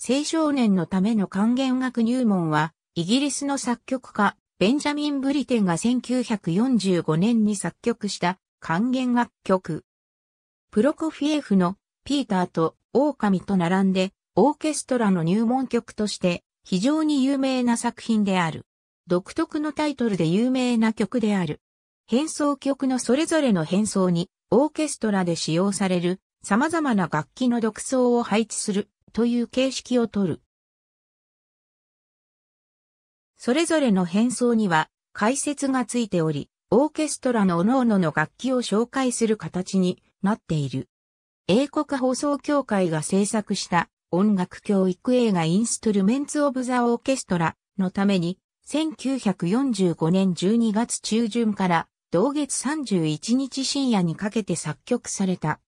青少年のための管弦楽入門は、イギリスの作曲家、ベンジャミン・ブリテンが1945年に作曲した管弦楽曲。プロコフィエフのピーターと狼と並んで、オーケストラの入門曲として非常に有名な作品である。独特のタイトルで有名な曲である。変奏曲のそれぞれの変奏にオーケストラで使用される様々な楽器の独奏を配置するという形式をとる。それぞれの変奏には解説がついており、オーケストラの各々の楽器を紹介する形になっている。英国放送協会が制作した音楽教育映画インストゥルメンツ・オブ・ザ・オーケストラのために、1945年12月中旬から同月31日深夜にかけて作曲された。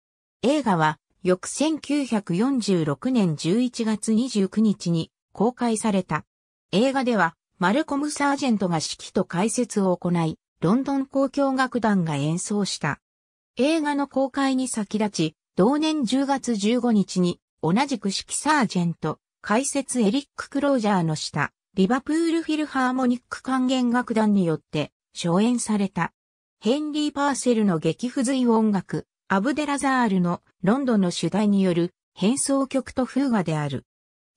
映画は翌1946年11月29日に公開された。映画ではマルコム・サージェントが指揮と解説を行い、ロンドン交響楽団が演奏した。映画の公開に先立ち、同年10月15日に同じく指揮サージェント、解説エリック・クロージャーの下、リバプールフィルハーモニック管弦楽団によって初演された。ヘンリー・パーセルの劇風随音楽、アブデラザールのロンドンの主題による変奏曲とフーガである。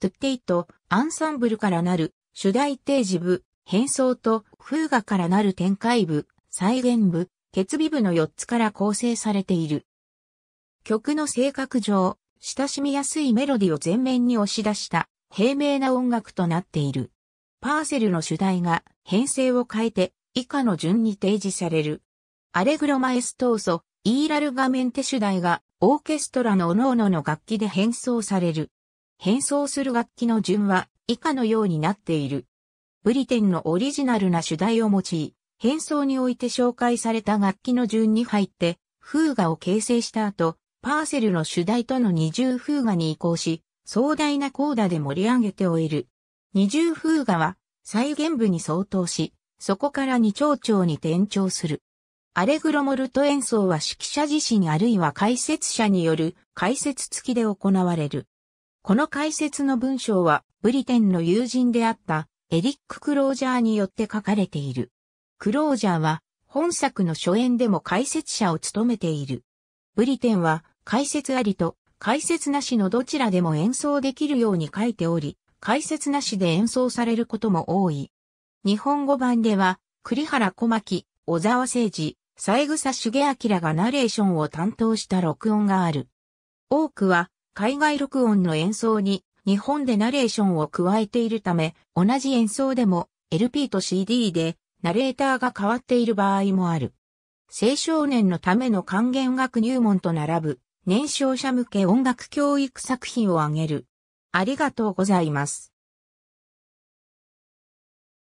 トゥッテイとアンサンブルからなる主題提示部、変奏とフーガからなる展開部、再現部、決備部の4つから構成されている。曲の性格上、親しみやすいメロディを前面に押し出した平明な音楽となっている。パーセルの主題が編成を変えて以下の順に提示される。アレグロマエストーソ、イーラルガメンテ主題がオーケストラの各々の楽器で変奏される。変奏する楽器の順は以下のようになっている。ブリテンのオリジナルな主題を用い、変奏において紹介された楽器の順に入ってフーガを形成した後、パーセルの主題との二重フーガに移行し、壮大なコーダで盛り上げて終える。二重フーガは再現部に相当し、そこから二長調に転調する。アレグロモルト演奏は指揮者自身あるいは解説者による解説付きで行われる。この解説の文章はブリテンの友人であったエリック・クロージャーによって書かれている。クロージャーは本作の初演でも解説者を務めている。ブリテンは解説ありと解説なしのどちらでも演奏できるように書いており、解説なしで演奏されることも多い。日本語版では、栗原小巻、小沢誠二、三枝重彰がナレーションを担当した録音がある。多くは、海外録音の演奏に日本でナレーションを加えているため、同じ演奏でも LP と CD でナレーターが変わっている場合もある。青少年のための管弦楽入門と並ぶ。年少者向け音楽教育作品を挙げる。ありがとうございます。